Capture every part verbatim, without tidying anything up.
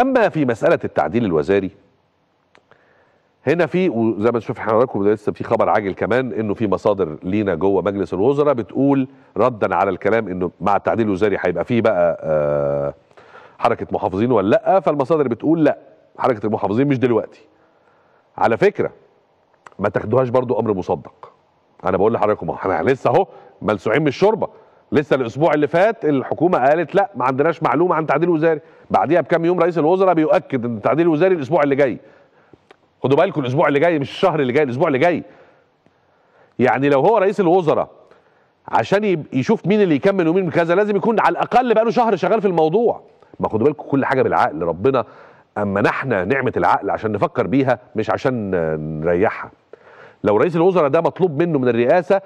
اما في مساله التعديل الوزاري هنا في، وزي ما نشوف حضراتكم لسه في خبر عاجل كمان، انه في مصادر لينا جوه مجلس الوزراء بتقول ردا على الكلام انه مع التعديل الوزاري هيبقى فيه بقى آه حركه محافظين ولا لا. فالمصادر بتقول لا، حركه المحافظين مش دلوقتي. على فكره ما تاخدوهاش برضو امر مصدق، انا بقول لحضراتكم احنا لسه اهو ملسوعين من الشوربه. لسه الاسبوع اللي فات الحكومه قالت لا ما عندناش معلومه عن تعديل وزاري، بعديها بكام يوم رئيس الوزراء بيؤكد ان التعديل وزاري الاسبوع اللي جاي. خدوا بالكم الاسبوع اللي جاي مش الشهر اللي جاي، الاسبوع اللي جاي. يعني لو هو رئيس الوزراء عشان يشوف مين اللي يكمل ومين كذا لازم يكون على الاقل بقى له شهر شغال في الموضوع. ما خدوا بالكم كل حاجه بالعقل، ربنا اما نحنا نعمه العقل عشان نفكر بيها مش عشان نريحها. لو رئيس الوزراء ده مطلوب منه من الرئاسه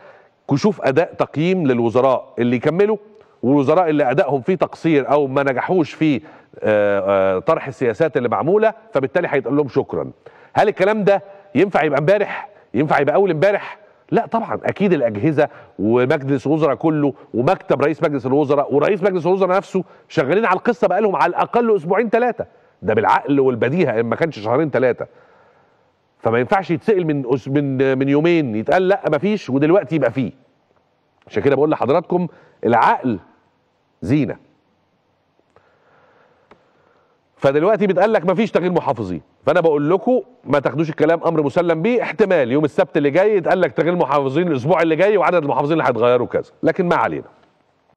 كشوف اداء تقييم للوزراء اللي كملوا والوزراء اللي ادائهم فيه تقصير او ما نجحوش في طرح السياسات اللي معموله، فبالتالي هيتقال لهم شكرا. هل الكلام ده ينفع يبقى امبارح؟ ينفع يبقى اول امبارح؟ لا طبعا، اكيد الاجهزه ومجلس الوزراء كله ومكتب رئيس مجلس الوزراء ورئيس مجلس الوزراء نفسه شغالين على القصه بقالهم على الاقل اسبوعين ثلاثه، ده بالعقل والبديهه ان ما كانش شهرين ثلاثه. فما ينفعش يتسال من من من يومين يتقال لا ما فيش ودلوقتي يبقى فيه. عشان كده بقول لحضراتكم العقل زينه. فدلوقتي بيتقال لك ما فيش تغيير محافظين، فانا بقول لكم ما تاخدوش الكلام امر مسلم بيه. احتمال يوم السبت اللي جاي يتقال لك تغيير محافظين الاسبوع اللي جاي وعدد المحافظين اللي هيتغيروا كذا، لكن ما علينا.